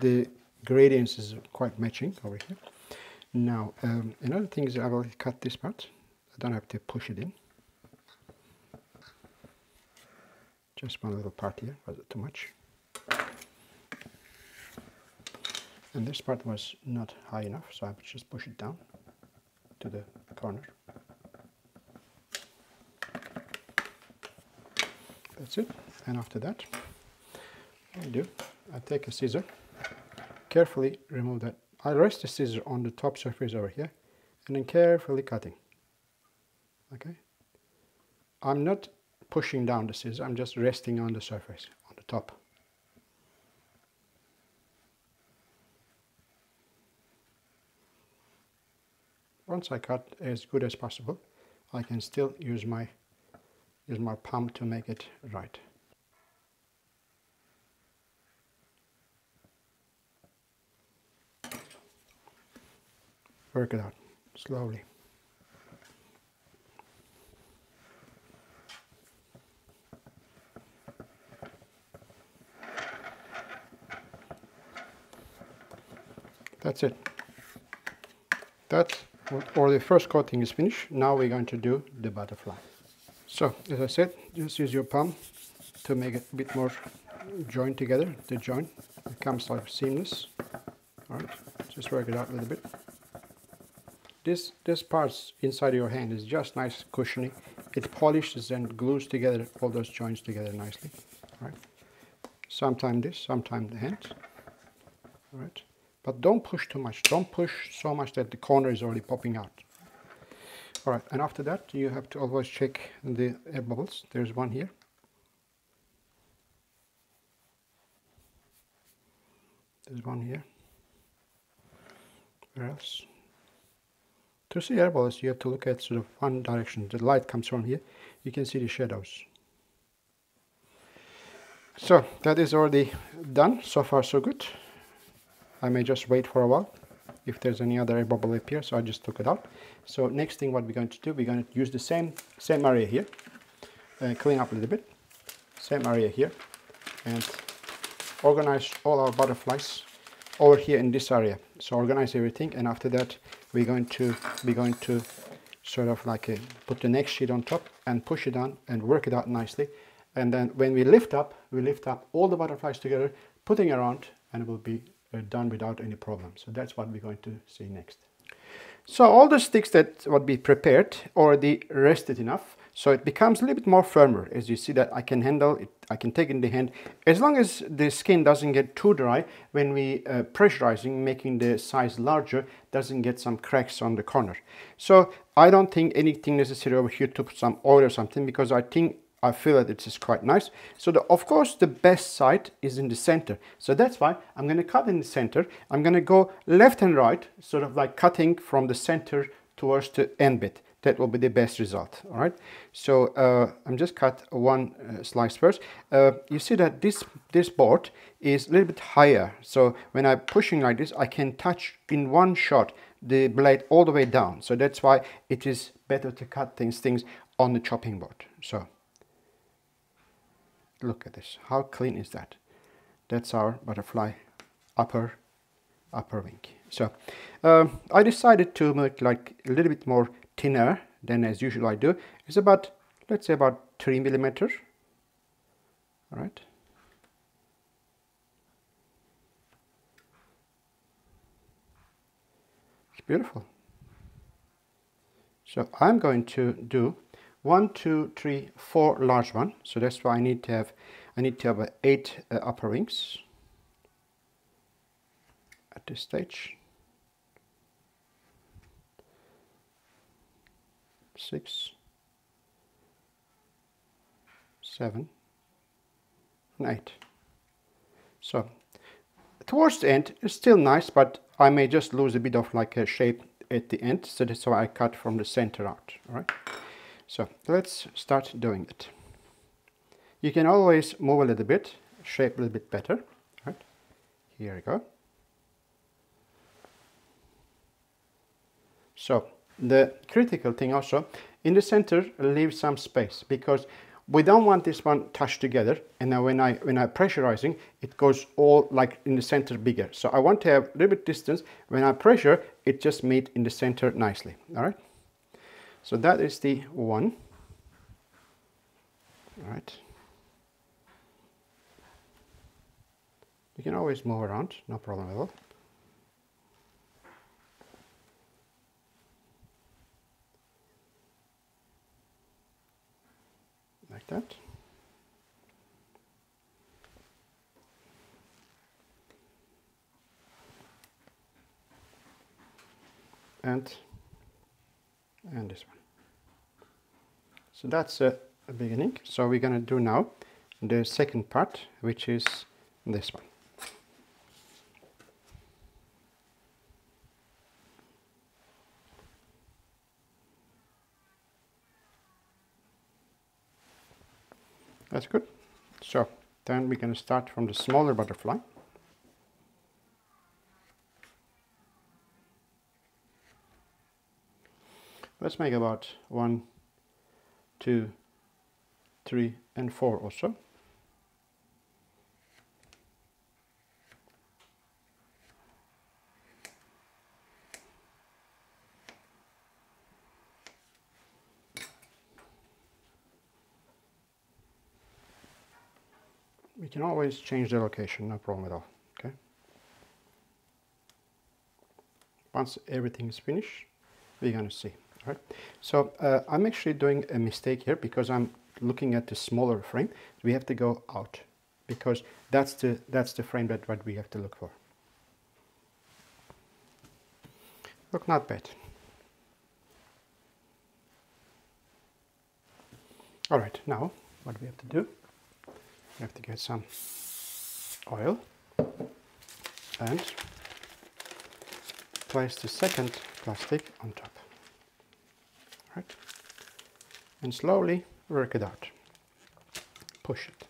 the gradients is quite matching over here. Now another thing is I will cut this part. I don't have to push it in. Just one little part here, was it too much? And this part was not high enough, so I would just push it down to the corner. That's it. And after that, what I do, I take a scissor, carefully remove that. I rest the scissor on the top surface over here, and then carefully cutting. Okay. I'm not pushing down the scissor, I'm just resting on the surface, on the top. Once I cut as good as possible, I can still use my palm to make it right. Work it out slowly. That's it. That's what, or the first coating is finished. Now we're going to do the butterfly. So, as I said, just use your palm to make it a bit more joined together. The joint becomes like seamless. Alright, just work it out a little bit. This part inside your hand is just nice cushiony. It polishes and glues together all those joints together nicely. Alright, sometimes this, sometimes the hand. Alright, but don't push too much. Don't push so much that the corner is already popping out. Alright, and after that you have to always check the air bubbles. There's one here. There's one here. Where else? To see air bubbles you have to look at sort of one direction. The light comes from here. You can see the shadows. So that is already done. So far so good. I may just wait for a while. If there's any other air bubble up here, so I just took it out. So next thing what we're going to do, we're going to use the same area here, clean up a little bit, same area here, and organize all our butterflies over here in this area. So organize everything, and after that we're going to sort of like put the next sheet on top and push it down and work it out nicely. And then when we lift up all the butterflies together, putting around, and it will be done without any problem. So that's what we're going to see next. So all the sticks that would be prepared already rested enough, so it becomes a little bit more firmer. As you see that I can handle it, I can take in the hand, as long as the skin doesn't get too dry when we pressurizing, making the size larger, doesn't get some cracks on the corner. So I don't think anything necessary over here to put some oil or something, because I feel that it's quite nice. So of course the best side is in the center, so that's why I'm going to cut in the center. I'm going to go left and right, sort of like cutting from the center towards the end bit. That will be the best result. All right, so I'm just cut one slice first. You see that this board is a little bit higher, so when I'm pushing like this, I can touch in one shot the blade all the way down. So that's why it is better to cut things on the chopping board. So look at this, how clean is that? That's our butterfly upper wing. So I decided to make like a little bit more thinner than as usual I do. It's about, let's say, about 3 millimeters. All right, it's beautiful. So I'm going to do 1, 2, 3, 4 large one. So that's why I need to have 8 upper wings at this stage. 6 7, and 8. So towards the end it's still nice, but I may just lose a bit of like a shape at the end, so that's why I cut from the center out. All right, so let's start doing it. You can always move a little bit, shape a little bit better. All right, here we go. So the critical thing also, in the center leave some space, because we don't want this one touched together, and now when I pressurizing, it goes all like in the center bigger. So I want to have a little bit distance. When I pressure, it just meet in the center nicely. All right. So that is the one. All right. You can always move around, no problem at all. Like that. And this one. So that's the beginning. So we're going to do now the second part, which is this one. That's good. So then we're going to start from the smaller butterfly. Let's make about 1, 2, 3, and 4 or so. You can always change the location, no problem at all. Okay. Once everything is finished, we're going to see. All right. So I'm actually doing a mistake here, because I'm looking at the smaller frame. We have to go out, because that's the frame that what we have to look for. Look, not bad. All right. Now what we have to do. We have to get some oil and place the second plastic on top. All right, and slowly work it out. Push it,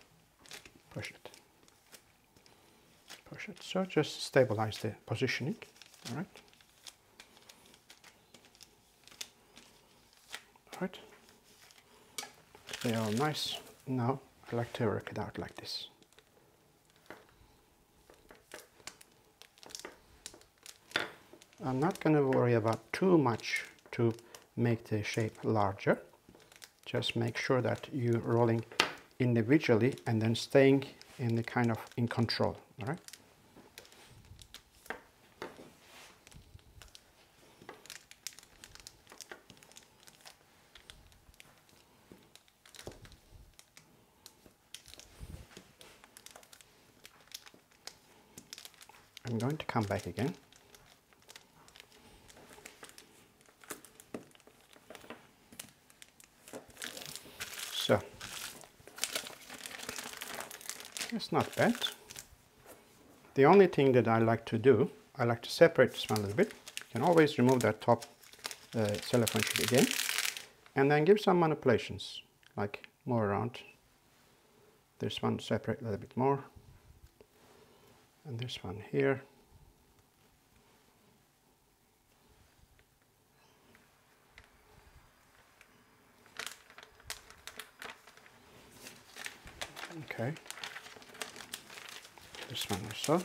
push it, push it. So just stabilize the positioning. All right. All right. They are nice now. I like to work it out like this. I'm not going to worry about too much to make the shape larger. Just make sure that you're rolling individually and then staying in the kind of in control. All right. I'm going to come back again. So it's not bad. The only thing that I like to do, I like to separate this one a little bit. You can always remove that top cellophane sheet again, and then give some manipulations, like more around. This one separate a little bit more. And this one here. Okay. This one also.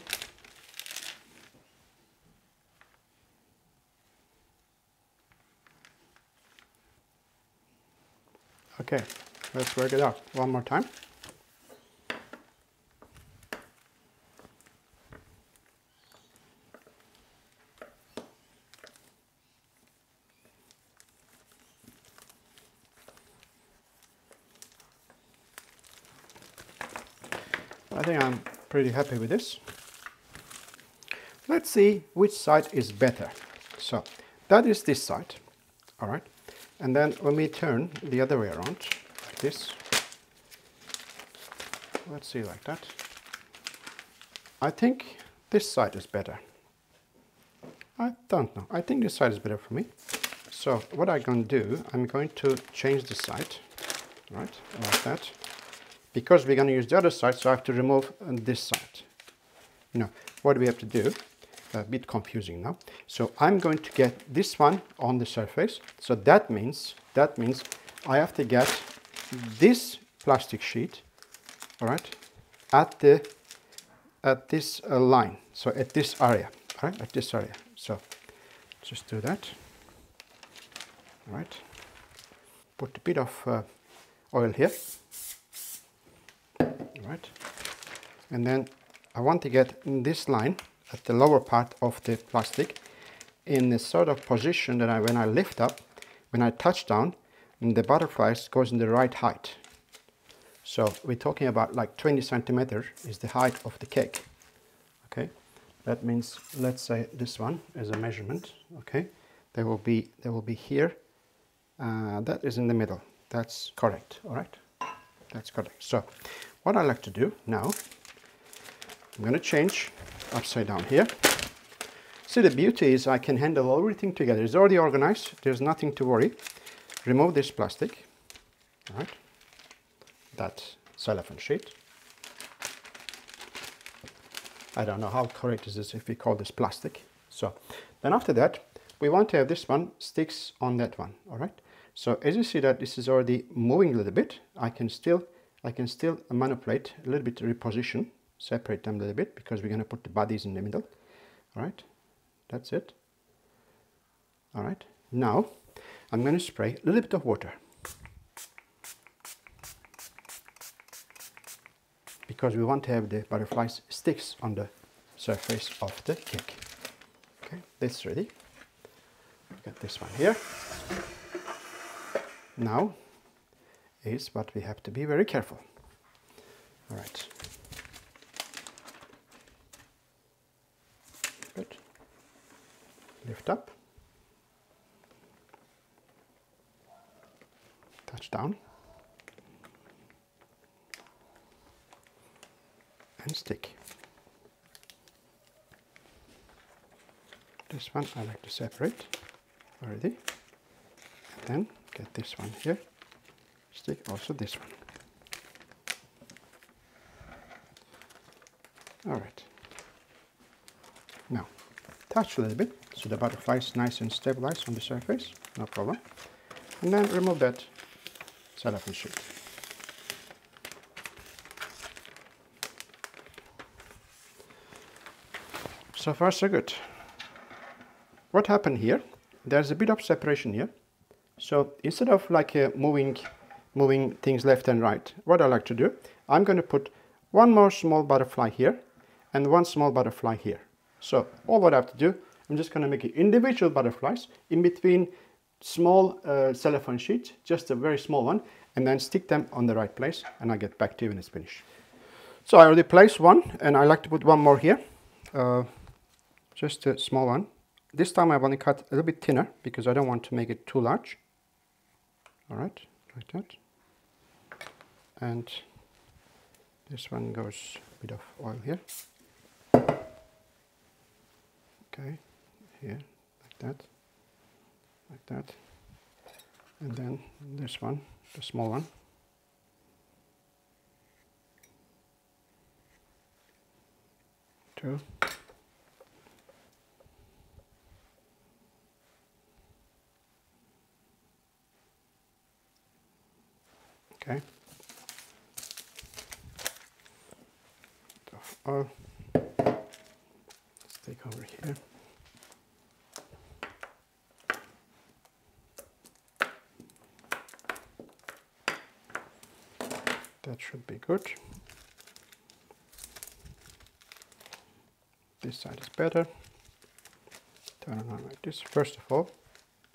Okay, let's work it out one more time. I think I'm pretty happy with this. Let's see which side is better. So that is this side. All right. And then when we turn the other way around, like this, Let's see, like that. I think this side is better. I don't know. I think this side is better for me. So what I'm going to do, I'm going to change the side, right, like that. Because we're going to use the other side, so I have to remove this side. Now, what do we have to do? A bit confusing now. So I'm going to get this one on the surface. So that means I have to get this plastic sheet, all right, at this line. So at this area, all right, at this area. So just do that. All right. Put a bit of oil here. All right, and then I want to get this line at the lower part of the plastic in the sort of position that when I lift up, when I touch down, the butterflies goes in the right height. So we're talking about like 20 centimeters is the height of the cake. Okay, that means, let's say this one is a measurement. Okay, there will be here. That is in the middle. That's correct. All right, that's correct. So what I like to do now, I'm going to change upside down here. See, the beauty is I can handle everything together. It's already organized. There's nothing to worry. Remove this plastic, all right, that cellophane sheet. I don't know how correct is this if we call this plastic. So then after that, we want to have this one sticks on that one, all right. So as you see that this is already moving a little bit, I can still manipulate a little bit to reposition, separate them a little bit because we're going to put the bodies in the middle. All right, that's it. All right, now I'm going to spray a little bit of water because we want to have the butterflies sticks on the surface of the cake. Okay, that's ready. We've got this one here. Now is what we have to be very careful. All right. Good. Lift up. Touch down. And stick. This one I like to separate already. And then get this one here. Stick also this one. All right. Now, touch a little bit so the butterfly is nice and stabilized on the surface, no problem. And then remove that cellophane sheet. So far, so good. What happened here? There's a bit of separation here. So instead of like moving things left and right, what I like to do, I'm going to put one more small butterfly here and one small butterfly here. So all what I have to do, I'm just going to make individual butterflies in between small cellophane sheets, just a very small one, and then stick them on the right place, and I'll get back to you when it's finished. So I already placed one, and I like to put one more here, just a small one. This time I want to cut a little bit thinner because I don't want to make it too large. All right, like that. And this one goes a bit of oil here. Okay, here, like that, like that. And then this one, the small one. Two. Okay. Oil. Let's take over here. That should be good. This side is better. Turn around like this. First of all,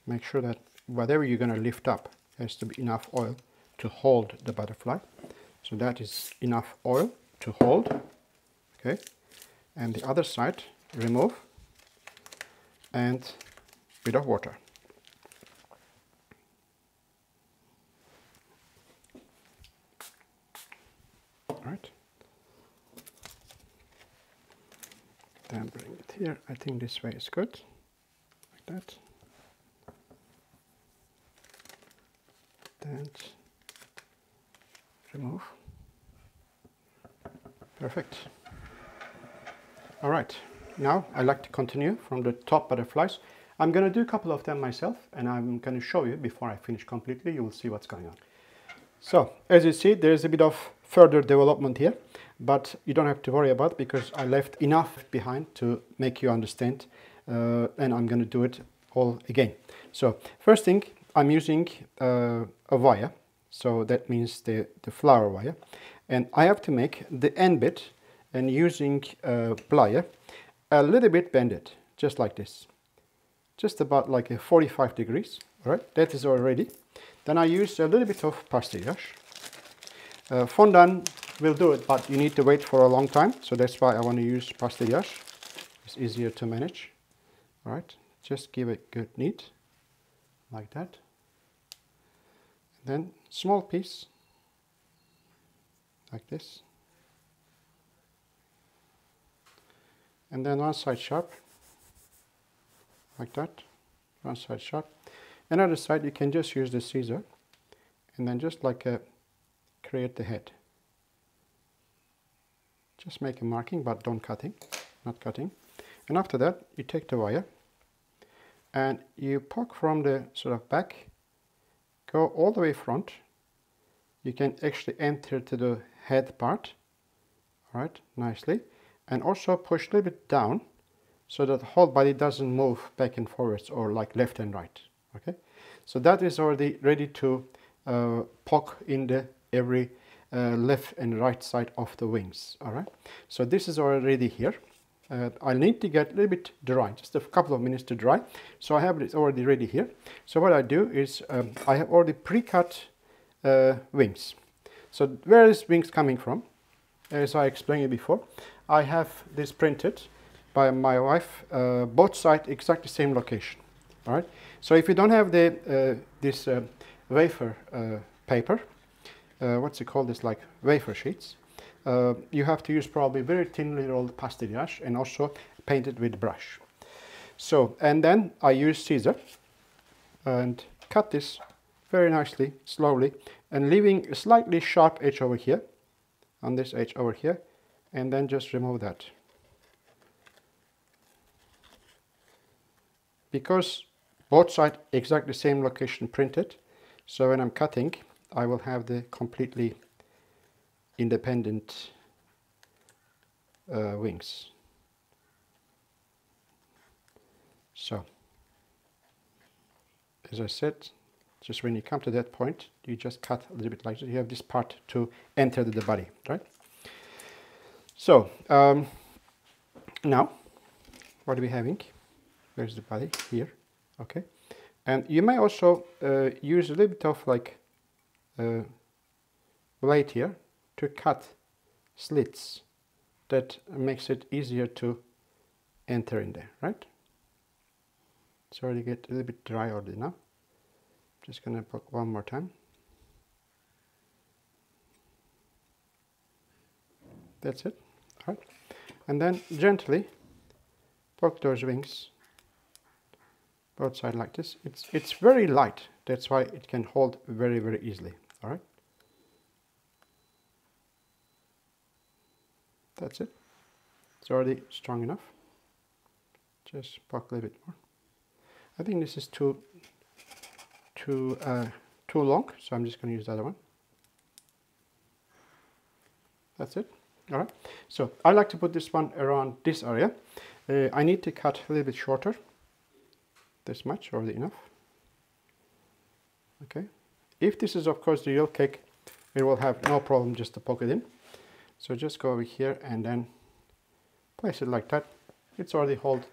make sure that whatever you're going to lift up has to be enough oil to hold the butterfly. So that is enough oil to hold. Okay, and the other side remove and a bit of water. All right, here. I think this way is good, like that. And remove. Perfect. All right, now I like to continue from the top butterflies. I'm going to do a couple of them myself, and I'm going to show you before I finish completely. You will see what's going on. So as you see, there is a bit of further development here, but you don't have to worry about, because I left enough behind to make you understand, and I'm going to do it all again. So first thing, I'm using a wire, so that means the flower wire, and I have to make the end bit, and using a plier, a little bit bend it, just like this, just about like a 45 degrees, all right, that is already. Then I use a little bit of pastillage. Fondant will do it, but you need to wait for a long time, so that's why I want to use pastillage, it's easier to manage. All right, just give it good knead, like that. Then small piece, like this, and then one side sharp, like that, one side sharp. Another side you can just use the scissor, and then just like a, create the head. Just make a marking, but don't cutting, not cutting. And after that, you take the wire, and you poke from the sort of back. Go all the way front. You can actually enter to the head part, all right, nicely, and also push a little bit down so that the whole body doesn't move back and forwards or like left and right. Okay, so that is already ready to poke in the every left and right side of the wings. All right, so this is already here. I need to get a little bit dry, just a couple of minutes to dry. So I have it already ready here. So what I do is I have already pre-cut wings. So where is wings coming from? As I explained it before, I have this printed by my wife, both sides exactly same location. All right. So if you don't have the this wafer paper, what's it called? This like wafer sheets. You have to use probably very thinly rolled pastillage and also paint it with brush. So, and then I use scissor and cut this very nicely, slowly, and leaving a slightly sharp edge over here, on this edge over here, and then just remove that. Because both sides exactly same location printed, so when I'm cutting, I will have the completely independent wings. So as I said, just when you come to that point, you just cut a little bit like this. You have this part to enter the body, right? So now what are we having? Where's the body? Here. Okay, and you may also use a little bit of like blade here to cut slits. That makes it easier to enter in there, right? It's already get a little bit dry already now. Just gonna poke one more time. That's it, all right. And then gently poke those wings, both sides like this. It's very light, that's why it can hold very, very easily, all right? That's it. It's already strong enough. Just poke a little bit more. I think this is too long, so I'm just going to use the other one. That's it. All right. So I like to put this one around this area. I need to cut a little bit shorter. This much already enough. Okay. If this is of course the real cake, it will have no problem just to poke it in. So just go over here and then place it like that. It's already hold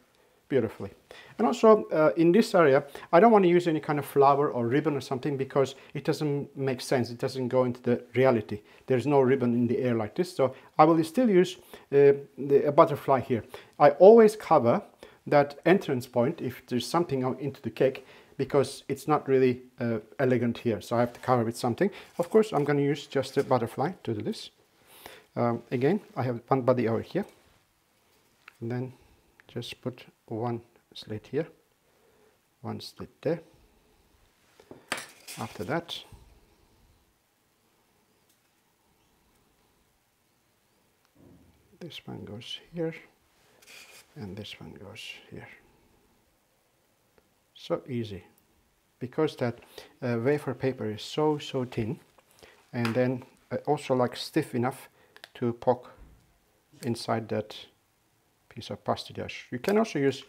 beautifully. And also in this area, I don't want to use any kind of flower or ribbon or something, because it doesn't make sense. It doesn't go into the reality. There's no ribbon in the air like this. So I will still use a butterfly here. I always cover that entrance point if there's something into the cake, because it's not really elegant here. So I have to cover with something. Of course, I'm going to use just a butterfly to do this. Again, I have one body over here, and then just put one slit here, one slit there. After that, this one goes here and this one goes here. So easy, because that wafer paper is so thin, and then also like stiff enough to poke inside that piece of pasta dish. You can also use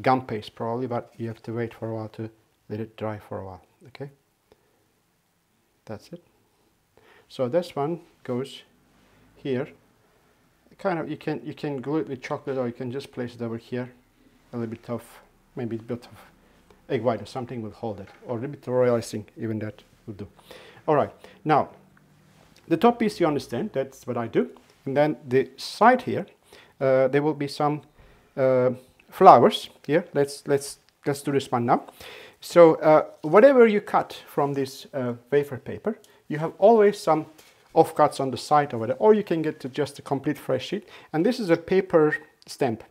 gum paste probably, but you have to wait for a while to let it dry for a while. Okay, that's it. So this one goes here. Kind of you can glue it with chocolate, or you can just place it over here. A little bit of maybe a bit of egg white or something will hold it, or a little bit of royal icing, even that will do. All right, now the top piece you understand, that's what I do, and then the side here, there will be some flowers here. Let's do this one now. So whatever you cut from this wafer paper, you have always some off cuts on the side over there, or you can get to just a complete fresh sheet. And this is a paper stamp,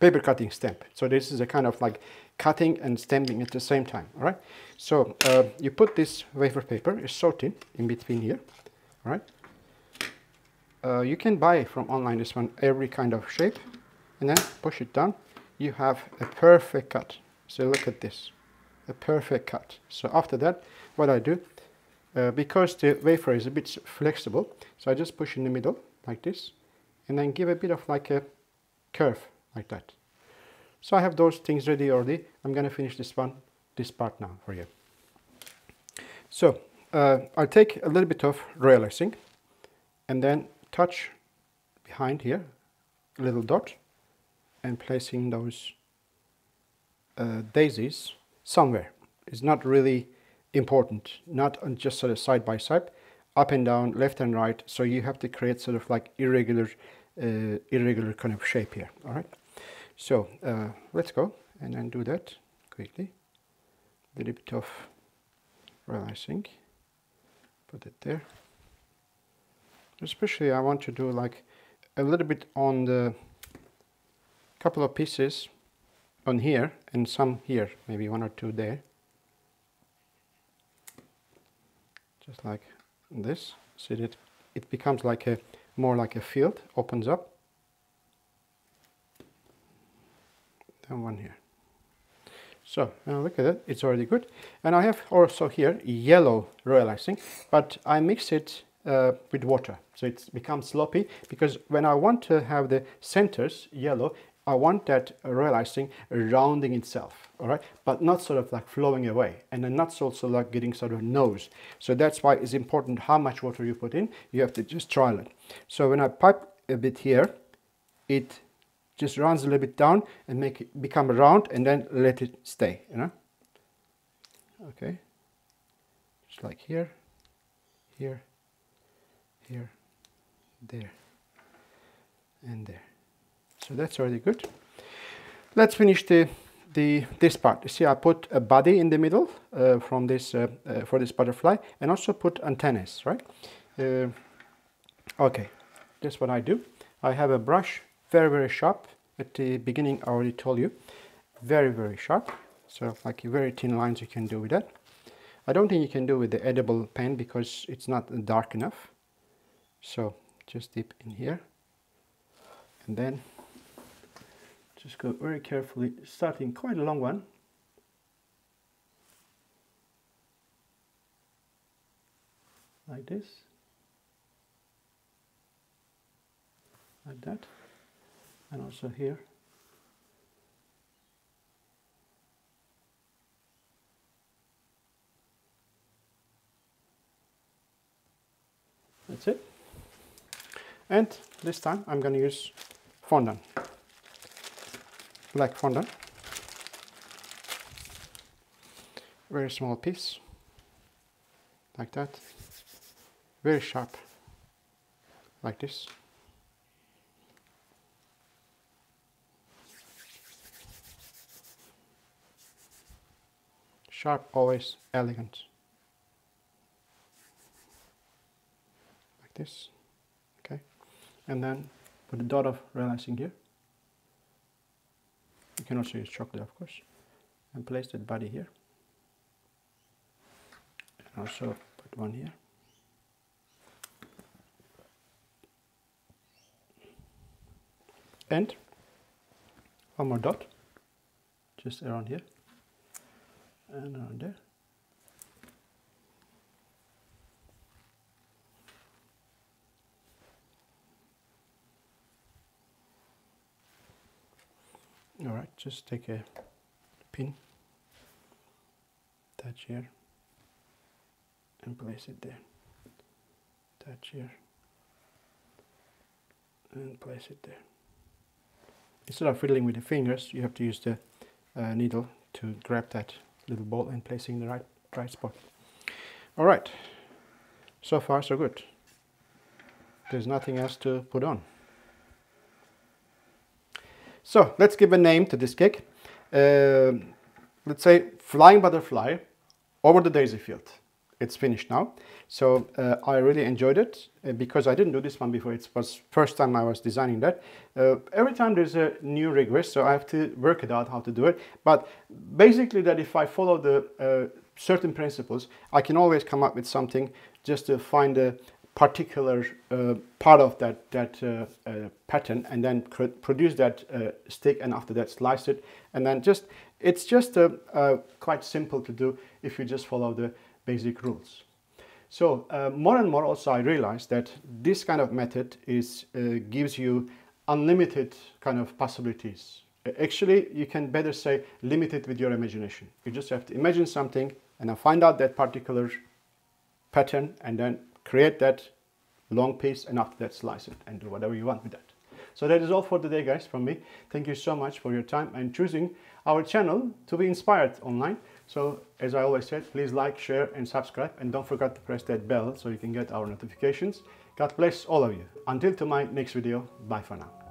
paper cutting stamp. So this is a kind of like cutting and stamping at the same time. All right. So you put this wafer paper, it's so thin, in between here. All right. You can buy from online this one, every kind of shape, and then push it down. You have a perfect cut. So look at this, a perfect cut. So after that, what I do, because the wafer is a bit flexible, so I just push in the middle like this, and then give a bit of like a curve like that. So I have those things ready already. I'm gonna finish this one, this part now for you. So I'll take a little bit of royal icing and then touch behind here a little dot and placing those daisies somewhere. It's not really important, not on just sort of side by side, up and down, left and right. So you have to create sort of like irregular kind of shape here. All right, so let's go and then do that quickly. A little bit of royal icing, put it there. Especially I want to do like a little bit on the couple of pieces on here and some here, maybe one or two there, just like this, so that it becomes like a more like a field, opens up, and one here. So now look at it, it's already good. And I have also here yellow royal icing, but I mix it with water, so it becomes sloppy, because when I want to have the centers yellow, I want that royal icing rounding itself, all right, but not sort of like flowing away, and then not also like getting sort of nose. So that's why it's important how much water you put in. You have to just trial it. So when I pipe a bit here, it just runs a little bit down and make it become round, and then let it stay, you know. Okay, just like here, here, here, there, and there. So that's already good. Let's finish this part. You see, I put a body in the middle from this for this butterfly, and also put antennae, right? Okay, that's what I do. I have a brush, very sharp. At the beginning, I already told you, very sharp. So like very thin lines you can do with that. I don't think you can do with the edible pen because it's not dark enough. So just dip in here, and then just go very carefully, starting quite a long one. Like this. Like that. And also here. That's it. And this time I'm going to use fondant, black fondant, very small piece, like that, very sharp, like this. Sharp, always elegant, like this. Okay, and then put a dot of royal icing here. You can also use chocolate, of course. And place that body here. And also put one here. And one more dot, just around here and around there. All right, just take a pin, touch here and place it there, touch here and place it there. Instead of fiddling with the fingers, you have to use the needle to grab that little ball and place it in the right spot. All right, so far so good. There's nothing else to put on. So let's give a name to this cake. Let's say Flying Butterfly Over the Daisy Field. It's finished now. So I really enjoyed it because I didn't do this one before. It was first time I was designing that. Every time there's a new request, so I have to work it out how to do it. But basically that if I follow the certain principles, I can always come up with something just to find a particular part of that pattern and then produce that stick, and after that slice it. And then just, it's just quite simple to do if you just follow the basic rules. So more and more also I realized that this kind of method is gives you unlimited kind of possibilities. Actually, you can better say limited with your imagination. You just have to imagine something and then find out that particular pattern and then create that long piece, and after that slice it and do whatever you want with that. So that is all for today, guys, from me. Thank you so much for your time and choosing our channel to be inspired online. So as I always said, please like, share and subscribe, and don't forget to press that bell so you can get our notifications. God bless all of you. Until to my next video, bye for now.